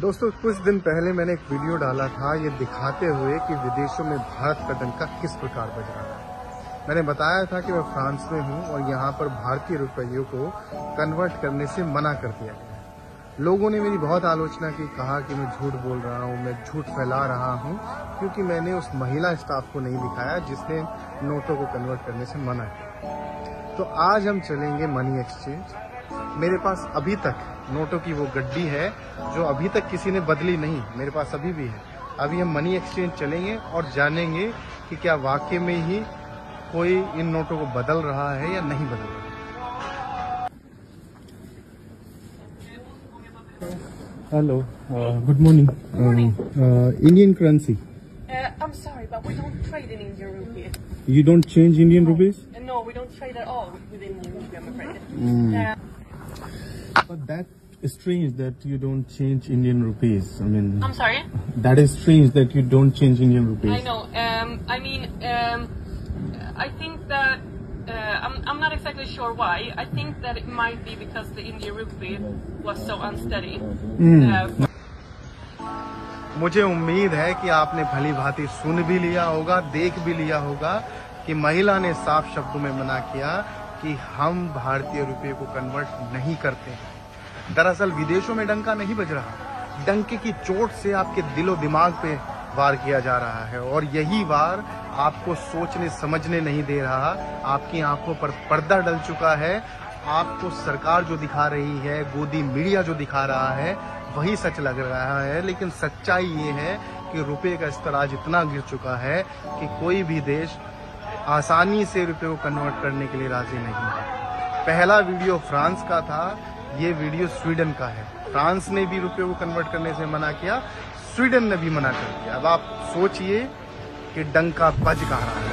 दोस्तों कुछ दिन पहले मैंने एक वीडियो डाला था ये दिखाते हुए कि विदेशों में भारत का डंका किस प्रकार बज रहा है। मैंने बताया था कि मैं फ्रांस में हूँ और यहाँ पर भारतीय रुपयों को कन्वर्ट करने से मना कर दिया गया है। लोगों ने मेरी बहुत आलोचना की, कहा कि मैं झूठ बोल रहा हूँ, मैं झूठ फैला रहा हूँ, क्योंकि मैंने उस महिला स्टाफ को नहीं दिखाया जिसने नोटों को कन्वर्ट करने से मना किया। तो आज हम चलेंगे मनी एक्सचेंज। मेरे पास अभी तक नोटों की वो गड्डी है जो अभी तक किसी ने बदली नहीं, मेरे पास अभी भी है। अभी हम मनी एक्सचेंज चलेंगे और जानेंगे कि क्या वाकई में ही कोई इन नोटों को बदल रहा है या नहीं बदल रहा है। Hello, good morning. Indian currency? I'm sorry, but we don't trade in Indian rupees. You don't change Indian rupees? No, we don't trade at all with Indian rupees, I'm afraid. But that is strange that you don't change Indian rupees. I mean, I'm sorry. That is strange that you don't change Indian rupees. I know. I think that I'm not exactly sure why. I think that it might be because the Indian rupee was so unsteady. मुझे उम्मीद है कि आपने भली भांति सुन भी लिया होगा, देख भी लिया होगा कि महिला ने साफ शब्दों में मना किया कि हम भारतीय रुपये को कन्वर्ट नहीं करते हैं। दरअसल विदेशों में डंका नहीं बज रहा, डंके की चोट से आपके दिलो दिमाग पे वार किया जा रहा है और यही वार आपको सोचने समझने नहीं दे रहा। आपकी आंखों पर पर्दा डल चुका है। आपको सरकार जो दिखा रही है, गोदी मीडिया जो दिखा रहा है, वही सच लग रहा है। लेकिन सच्चाई ये है कि रुपये का स्तर आज इतना गिर चुका है कि कोई भी देश आसानी से रुपये को कन्वर्ट करने के लिए राजी नहीं है। पहला वीडियो फ्रांस का था, ये वीडियो स्वीडन का है। फ्रांस ने भी रुपये को कन्वर्ट करने से मना किया, स्वीडन ने भी मना कर दिया। अब आप सोचिए कि डंका बज कहाँ रहा है।